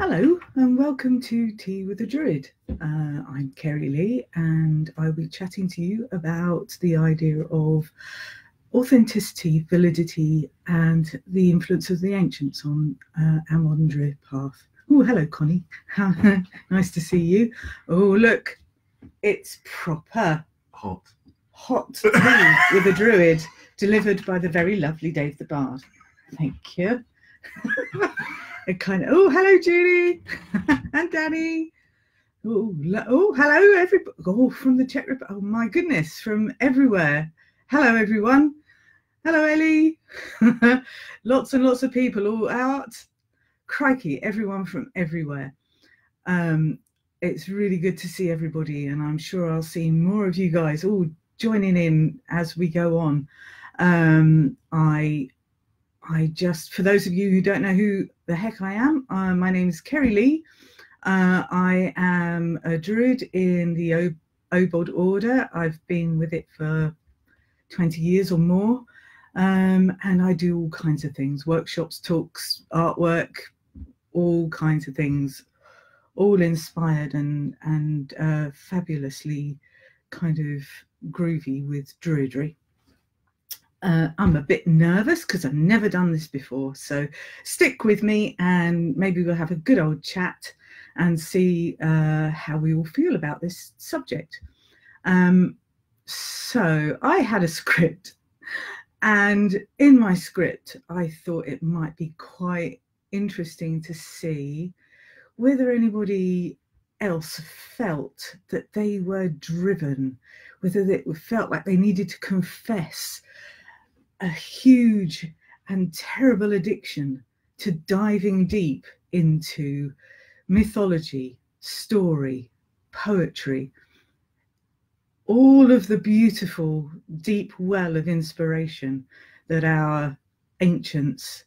Hello and welcome to Tea with a Druid. I'm Cerri Lee and I'll be chatting to you about the idea of authenticity, validity and the influence of the ancients on our modern Druid path. Oh, hello Connie, nice to see you. Oh look, it's proper hot tea with a Druid, delivered by the very lovely Dave the Bard. Thank you. Oh, hello, Julie and Danny. Oh, hello, everybody. Oh, from the Czech Republic. Oh, my goodness, from everywhere. Hello, everyone. Hello, Ellie. Lots and lots of people all out. Crikey, everyone from everywhere. It's really good to see everybody, and I'm sure I'll see more of you guys all joining in as we go on. I just, for those of you who don't know who the heck I am, my name is Cerri Lee. I am a Druid in the OBOD order. I've been with it for 20 years or more, and I do all kinds of things, workshops, talks, artwork, all kinds of things, all inspired and fabulously kind of groovy with Druidry. I'm a bit nervous because I've never done this before, so stick with me and maybe we'll have a good old chat and see how we all feel about this subject. So I had a script, and in my script I thought it might be quite interesting to see whether anybody else felt that they were driven, whether they felt like they needed to confess a huge and terrible addiction to diving deep into mythology, story, poetry, all of the beautiful deep well of inspiration that our ancients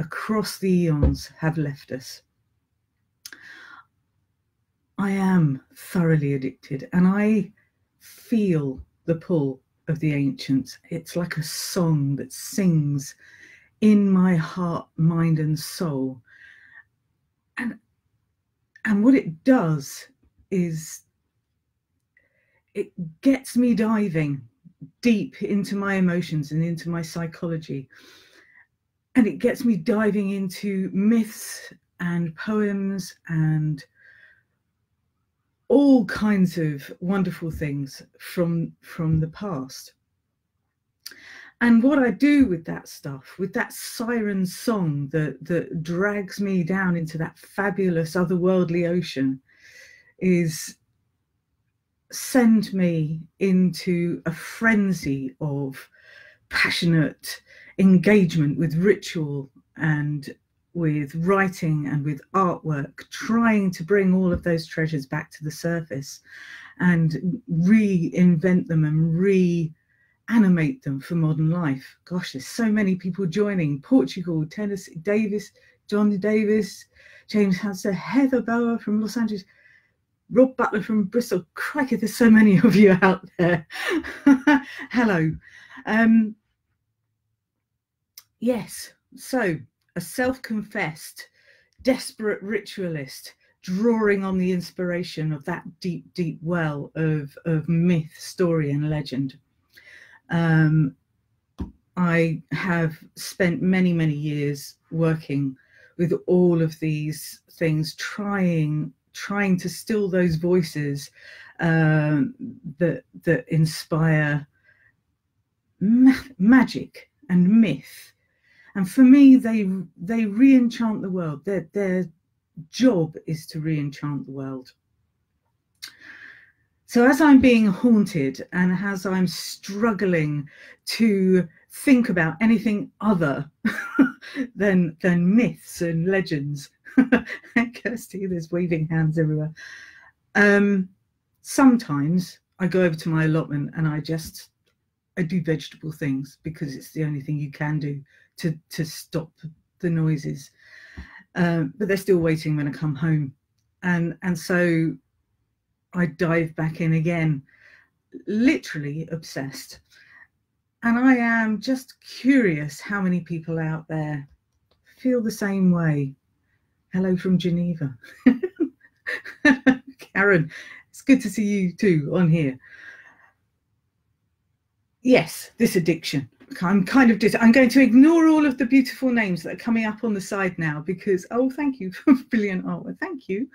across the eons have left us. I am thoroughly addicted and I feel the pull of the ancients. It's like a song that sings in my heart, mind and soul, and what it does is it gets me diving deep into my emotions and into my psychology, and it gets me diving into myths and poems and all kinds of wonderful things from the past. And what I do with that stuff, with that siren song that drags me down into that fabulous otherworldly ocean, is send me into a frenzy of passionate engagement with ritual and with writing and with artwork, trying to bring all of those treasures back to the surface and reinvent them and reanimate them for modern life. Gosh, there's so many people joining. Portugal, Tennessee, Davis, John Davis, James Hanser, Heather Bower from Los Angeles, Rob Butler from Bristol. Crikey, there's so many of you out there. Hello. Yes, so a self-confessed, desperate ritualist drawing on the inspiration of that deep, deep well of myth, story and legend. I have spent many, many years working with all of these things, trying to still those voices that inspire magic and myth. And for me, they re-enchant the world. Their job is to re-enchant the world. So as I'm being haunted and as I'm struggling to think about anything other than myths and legends, Kirsty, there's waving hands everywhere. Sometimes I go over to my allotment and I do vegetable things because it's the only thing you can do to stop the noises, but they're still waiting when I come home, and so I dive back in again, literally obsessed. And I am just curious how many people out there feel the same way, Hello from Geneva. Karen, it's good to see you too on here. Yes, this addiction. I'm kind of I'm going to ignore all of the beautiful names that are coming up on the side now because, oh, thank you for brilliant artwork. Thank you.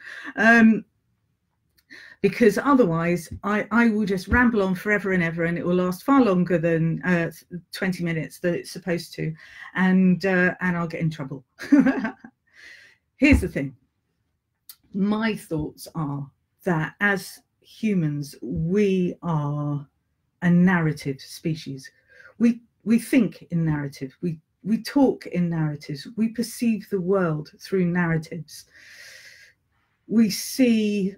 Because otherwise I will just ramble on forever and ever, and it will last far longer than 20 minutes that it's supposed to, and I'll get in trouble. Here's the thing. My thoughts are that as humans, we are a narrative species. We think in narrative, we talk in narratives, we perceive the world through narratives. We see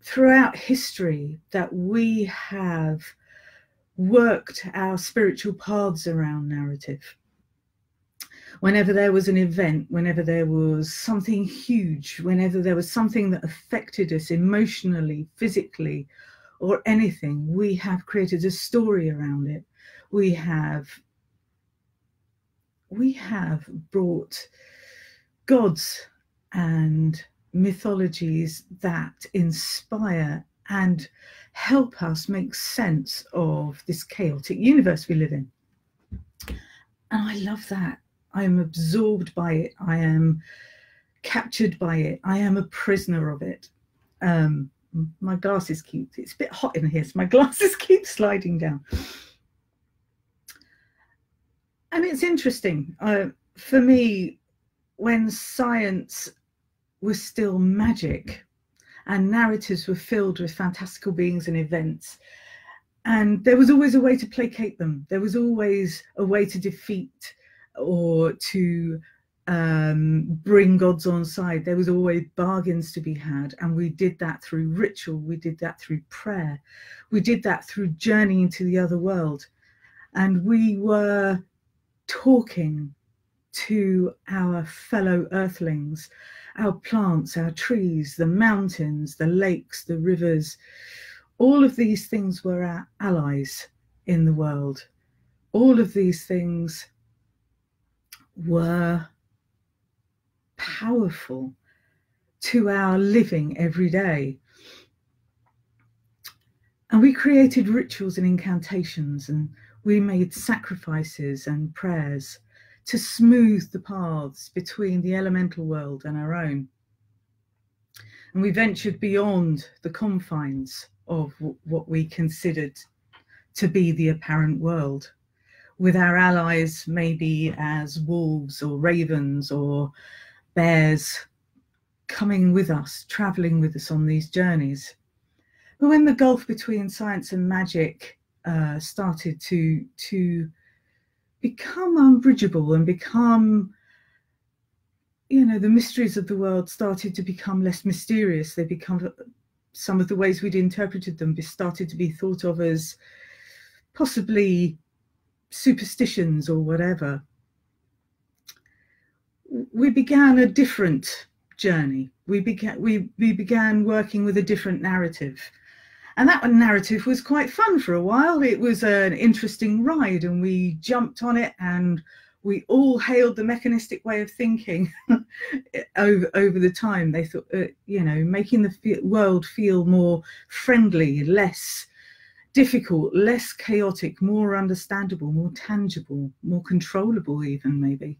throughout history that we have worked our spiritual paths around narrative. Whenever there was an event, whenever there was something huge, whenever there was something that affected us emotionally, physically, or anything, we have created a story around it. We have brought gods and mythologies that inspire and help us make sense of this chaotic universe we live in. And I love that. I am absorbed by it. I am captured by it. I am a prisoner of it. My glasses keep, it's a bit hot in here, so my glasses keep sliding down. And it's interesting, for me, when science was still magic and narratives were filled with fantastical beings and events, and there was always a way to placate them. There was always a way to defeat or to bring gods on side. There was always bargains to be had, and we did that through ritual, we did that through prayer, we did that through journeying to the other world, and we were talking to our fellow earthlings, our plants, our trees, the mountains, the lakes, the rivers. All of these things were our allies in the world. All of these things were powerful to our living every day. And we created rituals and incantations, and we made sacrifices and prayers to smooth the paths between the elemental world and our own. And we ventured beyond the confines of what we considered to be the apparent world, with our allies maybe as wolves or ravens or bears coming with us, traveling with us on these journeys. But when the gulf between science and magic started to become unbridgeable and become, you know, the mysteries of the world started to become less mysterious. They become, some of the ways we'd interpreted them started to be thought of as possibly superstitions or whatever. We began a different journey. We began working with a different narrative. And that narrative was quite fun for a while. It was an interesting ride, and we jumped on it, and we all hailed the mechanistic way of thinking over the time. They thought, you know, making the world feel more friendly, less difficult, less chaotic, more understandable, more tangible, more controllable even maybe.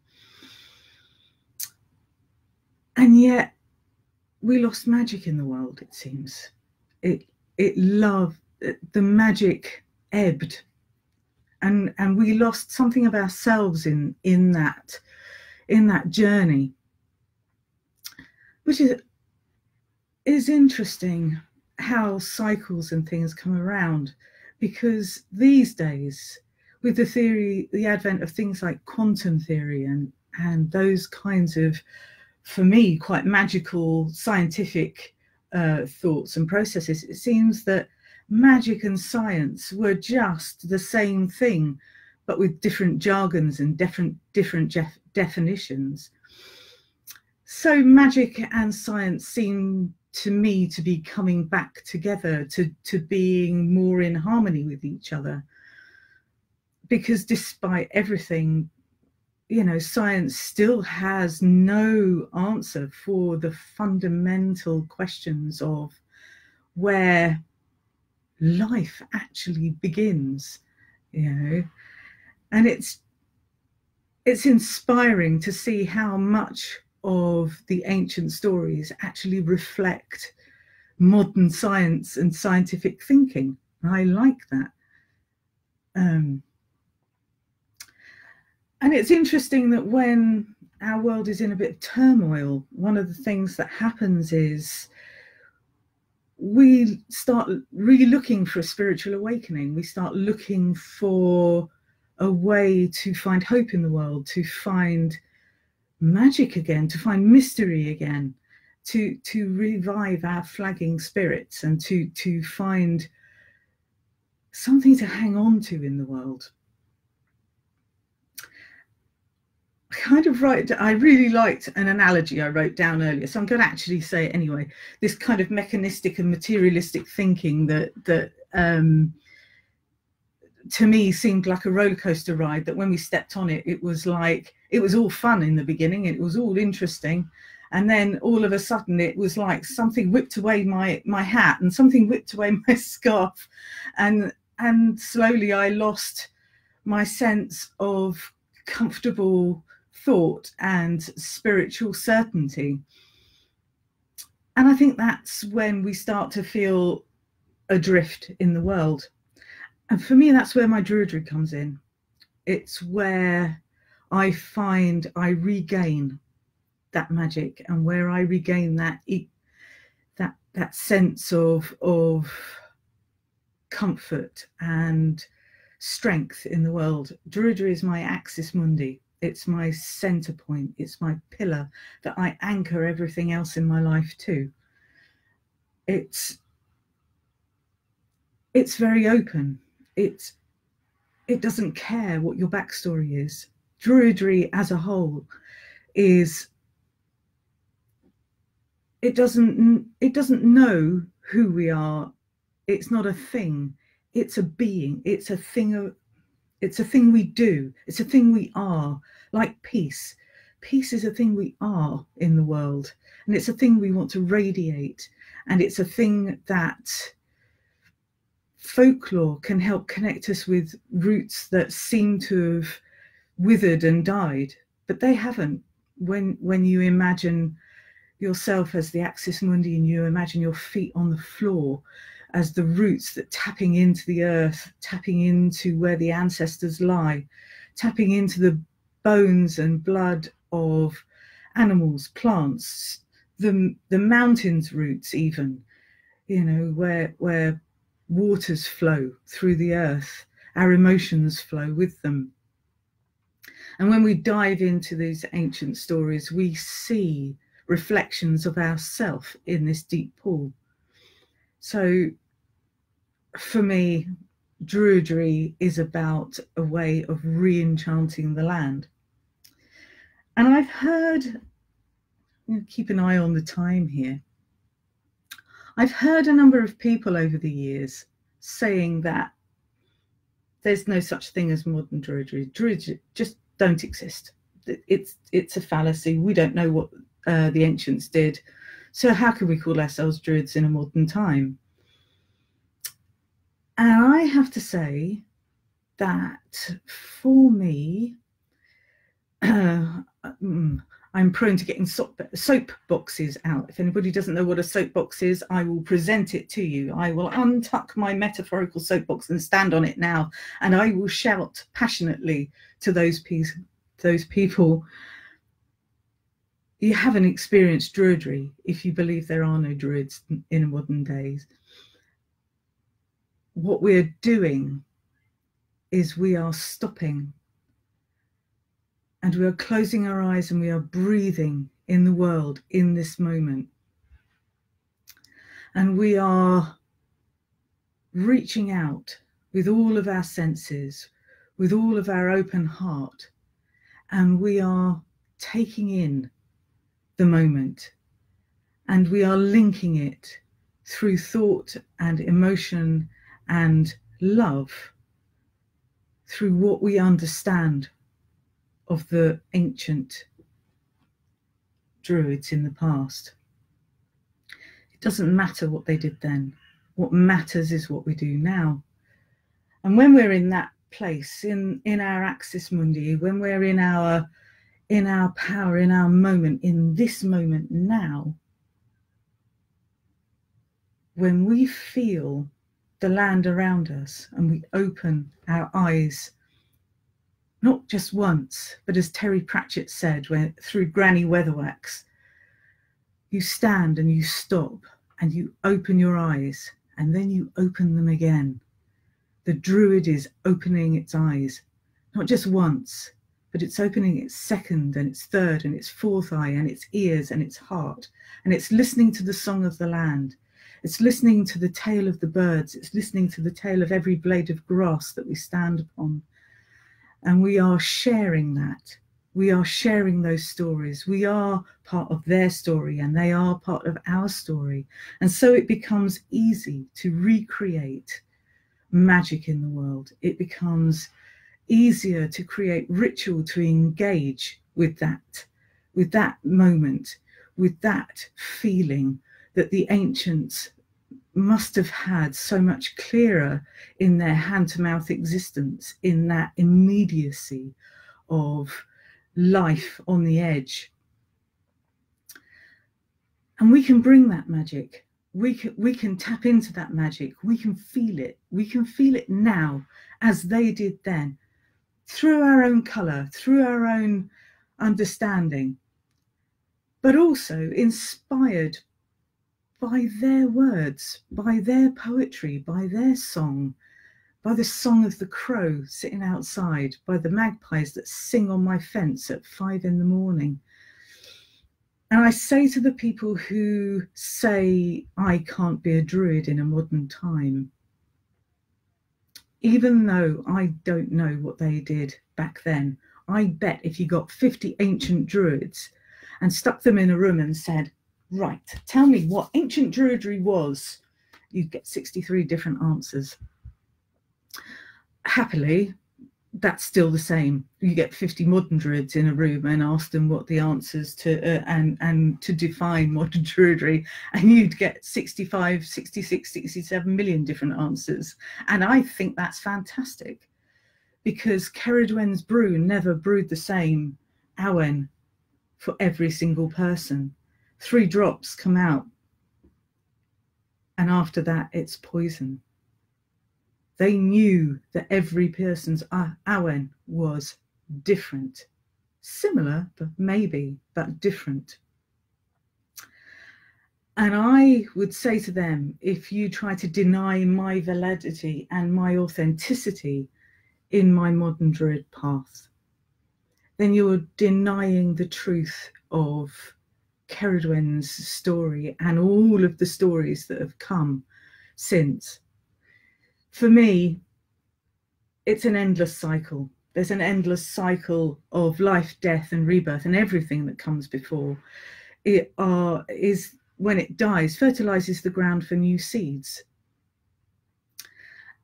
And yet we lost magic in the world, it seems. The magic ebbed, and we lost something of ourselves in that journey, which is interesting how cycles and things come around, because these days with the advent of things like quantum theory and those kinds of, for me, quite magical scientific thoughts and processes, it seems that magic and science were just the same thing, but with different jargons and different definitions. So magic and science seem to me to be coming back together, to being more in harmony with each other, because despite everything, you know, science still has no answer for the fundamental questions of where life actually begins, you know. And it's inspiring to see how much of the ancient stories actually reflect modern science and scientific thinking. I like that. And it's interesting that when our world is in a bit of turmoil, one of the things that happens is we start really looking for a spiritual awakening. We start looking for a way to find hope in the world, to find magic again, to find mystery again, to revive our flagging spirits and to find something to hang on to in the world. I really liked an analogy I wrote down earlier, so I'm going to actually say it anyway. This kind of mechanistic and materialistic thinking that to me seemed like a roller coaster ride, that when we stepped on it, it was all fun in the beginning, it was all interesting, and then all of a sudden it was like something whipped away my hat and something whipped away my scarf, and slowly I lost my sense of comfortable thought and spiritual certainty. And I think that's when we start to feel adrift in the world. And for me, that's where my Druidry comes in. It's where I find I regain that magic, and where I regain that sense of comfort and strength in the world. Druidry is my axis mundi. It's my center point. It's my pillar that I anchor everything else in my life to. It's very open. It doesn't care what your backstory is. Druidry as a whole is, it doesn't know who we are. It's not a thing. It's a being. It's a thing of, it's a thing we do. It's a thing we are, like peace. Peace is a thing we are in the world, and it's a thing we want to radiate, and it's a thing that folklore can help connect us with roots that seem to have withered and died, but they haven't. When you imagine yourself as the axis mundi, and you imagine your feet on the floor as the roots that tapping into the earth, tapping into where the ancestors lie, tapping into the bones and blood of animals, plants, the mountains' roots even, you know, where waters flow through the earth, our emotions flow with them. And when we dive into these ancient stories, we see reflections of ourself in this deep pool. So for me, Druidry is about a way of re-enchanting the land. And I've heard, keep an eye on the time here, I've heard a number of people over the years saying that there's no such thing as modern Druidry. Druidry just don't exist. It's a fallacy. We don't know what the ancients did. So how can we call ourselves Druids in a modern time? And I have to say that for me, I'm prone to getting soapboxes out. If anybody doesn't know what a soapbox is, I will present it to you. I will untuck my metaphorical soapbox and stand on it now, and I will shout passionately to those people. You haven't experienced Druidry if you believe there are no Druids in modern days. What we're doing is we are stopping, and we are closing our eyes, and we are breathing in the world in this moment. And we are reaching out with all of our senses, with all of our open heart, and we are taking in the moment, and we are linking it through thought and emotion and love, through what we understand of the ancient druids in the past. It doesn't matter what they did then. What matters is what we do now. And when we're in that place, in our axis mundi, when we're in our power, in our moment, in this moment now, when we feel the land around us and we open our eyes, not just once, but as Terry Pratchett said, through Granny Weatherwax, you stand and you stop and you open your eyes and then you open them again. The druid is opening its eyes, not just once, but it's opening its second and its third and its fourth eye and its ears and its heart. And it's listening to the song of the land. It's listening to the tale of the birds. It's listening to the tale of every blade of grass that we stand upon. And we are sharing that. We are sharing those stories. We are part of their story and they are part of our story. And so it becomes easy to recreate magic in the world. It becomes easier to create ritual to engage with that moment, with that feeling that the ancients must have had so much clearer in their hand-to-mouth existence, in that immediacy of life on the edge. And we can bring that magic. We can tap into that magic. We can feel it. We can feel it now as they did then, through our own colour, through our own understanding, but also inspired by their words, by their poetry, by their song, by the song of the crow sitting outside, by the magpies that sing on my fence at 5 in the morning. And I say to the people who say, I can't be a druid in a modern time, even though I don't know what they did back then, I bet if you got 50 ancient druids and stuck them in a room and said, right, tell me what ancient druidry was, you'd get 63 different answers. Happily, that's still the same. You get 50 modern druids in a room and ask them what the answers to and to define modern druidry, and you'd get 65, 66, 67 million different answers. And I think that's fantastic, because Ceridwen's brew never brewed the same awen for every single person. 3 drops come out, and after that it's poison. They knew that every person's awen was different, similar, but maybe, but different. And I would say to them, if you try to deny my validity and my authenticity in my modern druid path, then you're denying the truth of Ceridwen's story and all of the stories that have come since. For me, it's an endless cycle. There's an endless cycle of life, death and rebirth, and everything that comes before it is, when it dies, fertilizes the ground for new seeds.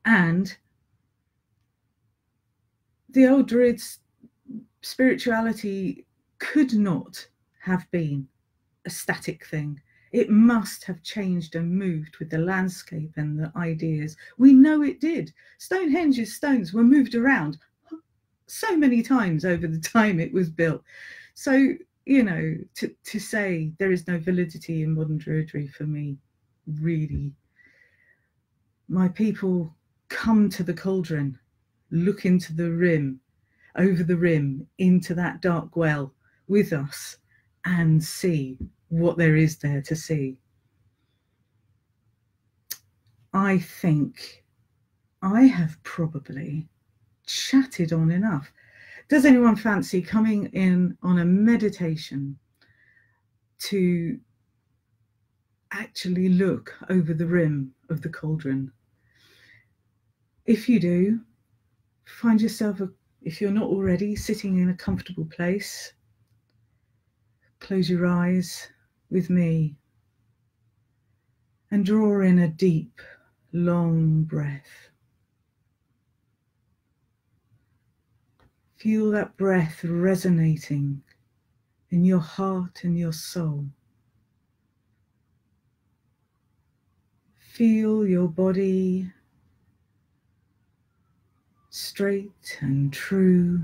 And the old druids' spirituality could not have been a static thing. It must have changed and moved with the landscape and the ideas. We know it did. Stonehenge's stones were moved around so many times over the time it was built. So, you know, to say there is no validity in modern druidry, for me, really. My people come to the cauldron, look into the rim, over the rim, into that dark well with us, and see what there is there to see. I think I have probably chatted on enough. Does anyone fancy coming in on a meditation to actually look over the rim of the cauldron? If you do, find yourself, if you're not already, sitting in a comfortable place. Close your eyes with me and draw in a deep, long breath. Feel that breath resonating in your heart and your soul. Feel your body straight and true,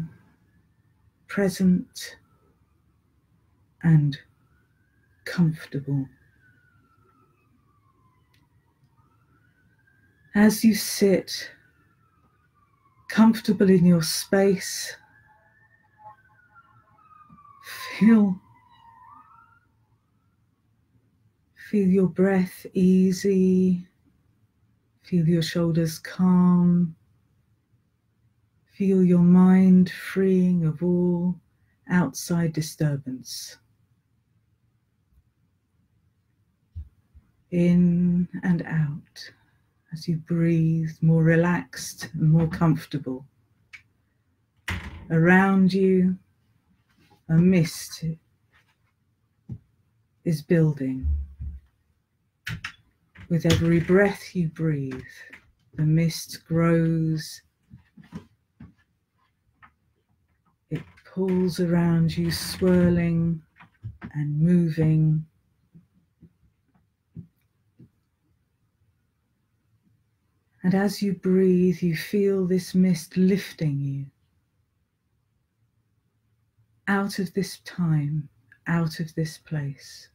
present and comfortable. As you sit comfortable in your space, feel your breath easy, feel your shoulders calm, feel your mind freeing of all outside disturbance. In and out as you breathe, more relaxed and more comfortable. Around you, a mist is building. With every breath you breathe, the mist grows. It pulls around you, swirling and moving. And as you breathe, you feel this mist lifting you out of this time, out of this place.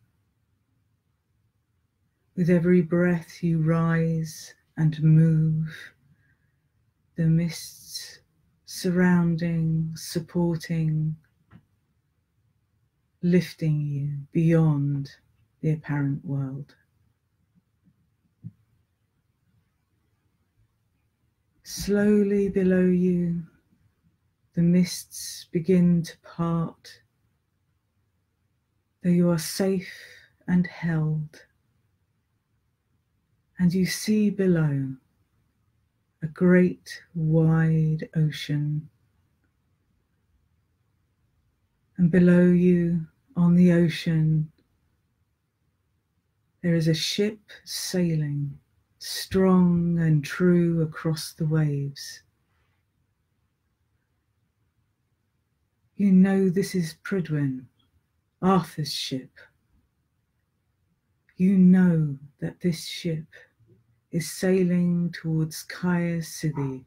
With every breath you rise and move, the mists surrounding, supporting, lifting you beyond the apparent world. Slowly below you, the mists begin to part, though you are safe and held, and you see below a great wide ocean, and below you on the ocean there is a ship sailing strong and true across the waves. You know this is Prydwen, Arthur's ship. You know that this ship is sailing towards Caer Sidi.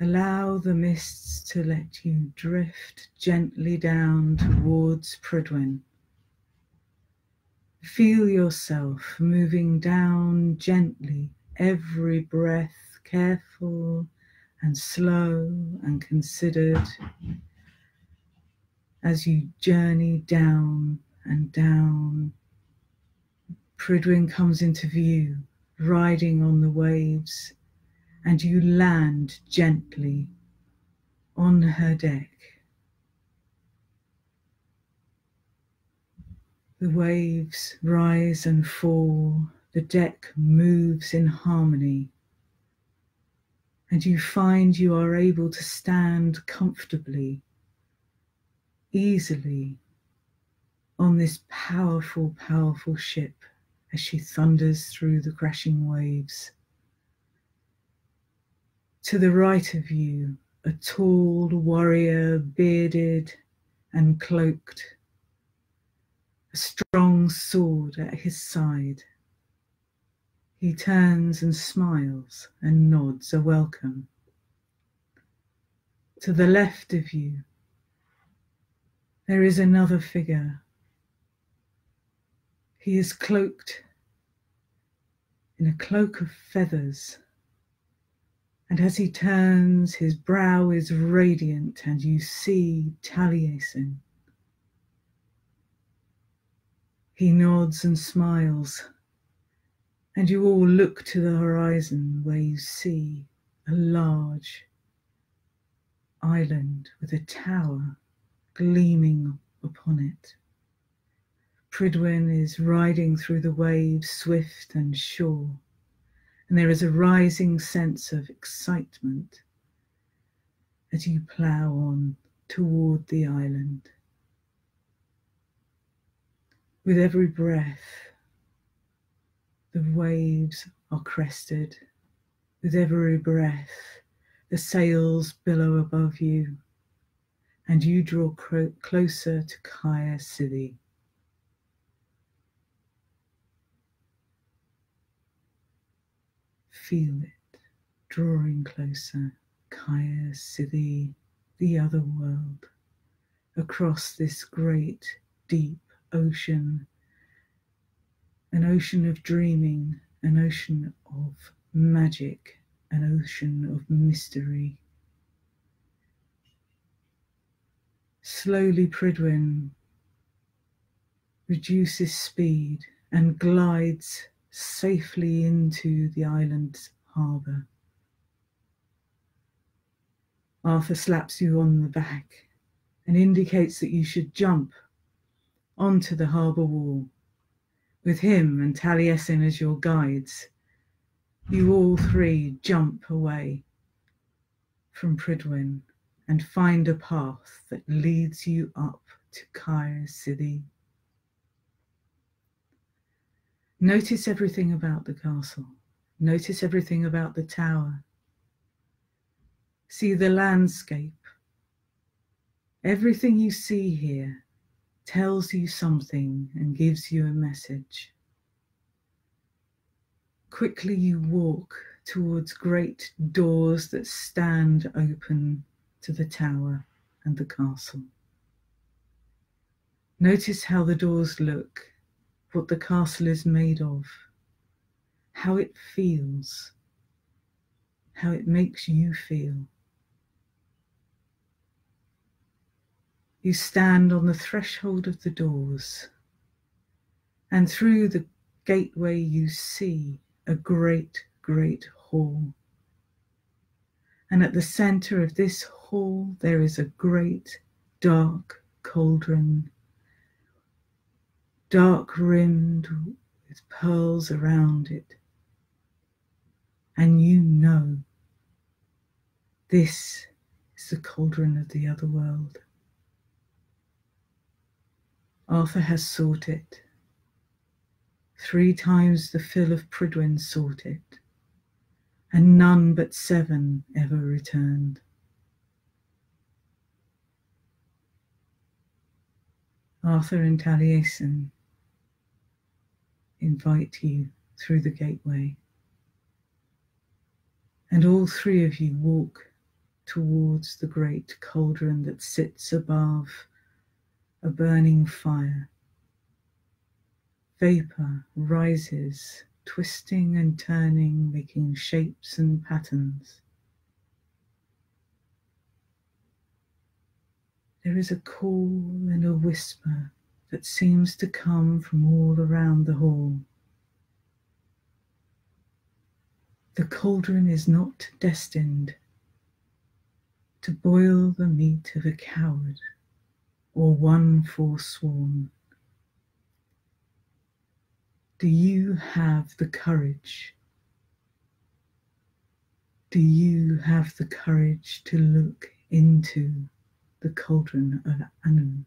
Allow the mists to let you drift gently down towards Prydwen. Feel yourself moving down gently, every breath careful and slow and considered, as you journey down and down. Prydwen comes into view, riding on the waves, and you land gently on her deck. The waves rise and fall, the deck moves in harmony, and you find you are able to stand comfortably, easily on this powerful, powerful ship as she thunders through the crashing waves. To the right of you, a tall warrior, bearded and cloaked, a strong sword at his side. He turns and smiles and nods a welcome. To the left of you, there is another figure. He is cloaked in a cloak of feathers, and as he turns, his brow is radiant, and you see Taliesin. He nods and smiles, and you all look to the horizon where you see a large island with a tower gleaming upon it. Prydwen is riding through the waves, swift and sure, and there is a rising sense of excitement as you plough on toward the island. With every breath, the waves are crested With every breath, the sails billow above you, and you draw closer to Caer Sidi. Feel it drawing closer, Caer Sidi, the other world, across this great, deep ocean, an ocean of dreaming, an ocean of magic, an ocean of mystery. Slowly, Prydwen reduces speed and glides safely into the island's harbour. Arthur slaps you on the back and indicates that you should jump onto the harbour wall. With him and Taliesin as your guides, you all three jump away from Prydwen and find a path that leads you up to Caer Sidi. Notice everything about the castle. Notice everything about the tower. See the landscape. Everything you see here tells you something and gives you a message. Quickly you walk towards great doors that stand open to the tower and the castle. Notice how the doors look, what the castle is made of, how it feels, how it makes you feel. You stand on the threshold of the doors, and through the gateway you see a great, great hall. And at the centre of this hall there is a great dark cauldron, dark rimmed with pearls around it. And you know this is the cauldron of the other world. Arthur has sought it. 3 times the fill of Prydwen sought it, and none but 7 ever returned. Arthur and Taliesin invite you through the gateway, and all 3 of you walk towards the great cauldron that sits above a burning fire. Vapor rises, twisting and turning, making shapes and patterns. There is a call and a whisper that seems to come from all around the hall. The cauldron is not destined to boil the meat of a coward or one forsworn. Do you have the courage? Do you have the courage to look into the cauldron of Anu?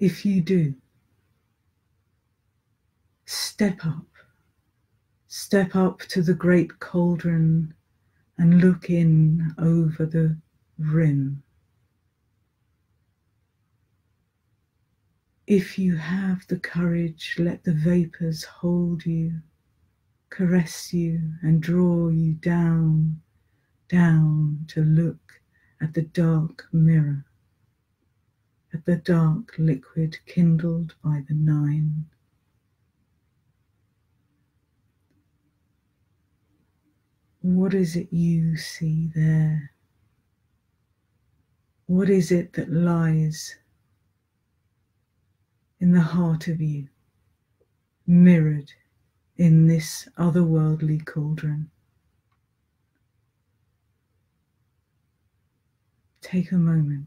If you do, step up to the great cauldron and look in over the rim. If you have the courage, let the vapours hold you, caress you and draw you down, down to look at the dark mirror, at the dark liquid kindled by the 9. What is it you see there? What is it that lies in the heart of you, mirrored in this otherworldly cauldron? Take a moment.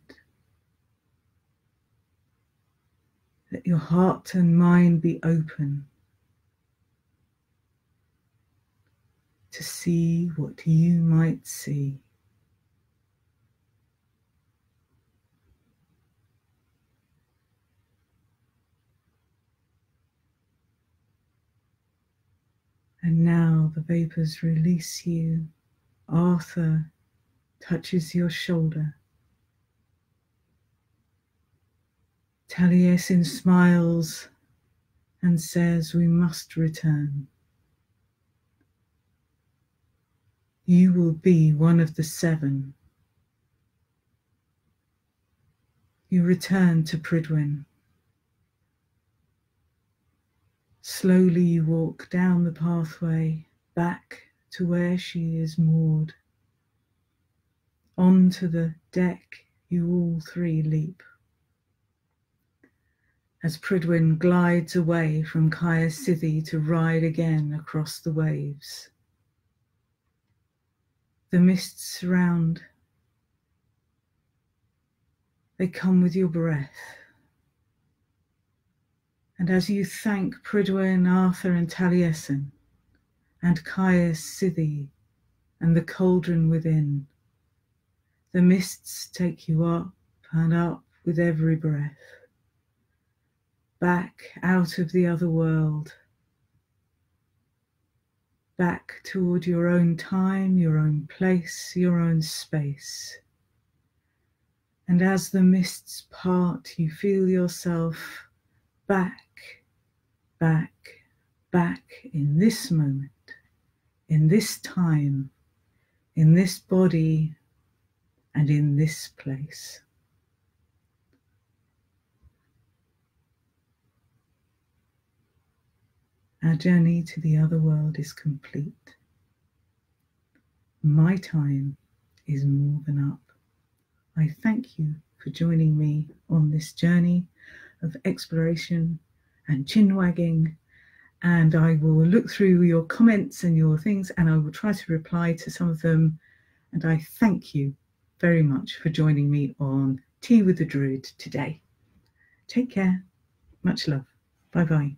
Let your heart and mind be open to see what you might see. And now the vapors release you. Arthur touches your shoulder. Taliesin smiles and says, "We must return. You will be one of the seven." You return to Prydwen. Slowly you walk down the pathway, back to where she is moored. Onto the deck you all three leap. As Prydwen glides away from Caer Sidi to ride again across the waves. The mists surround. They come with your breath. And as you thank Prydwen, Arthur and Taliesin, and Caer Sidi, and the cauldron within, the mists take you up and up with every breath, back out of the other world, back toward your own time, your own place, your own space. And as the mists part, you feel yourself back, back, back in this moment, in this time, in this body, and in this place. Our journey to the other world is complete. My time is more than up. I thank you for joining me on this journey of exploration and chin-wagging, and I will look through your comments and your things, and I will try to reply to some of them. And I thank you very much for joining me on Tea with the Druid today. Take care. Much love. Bye-bye.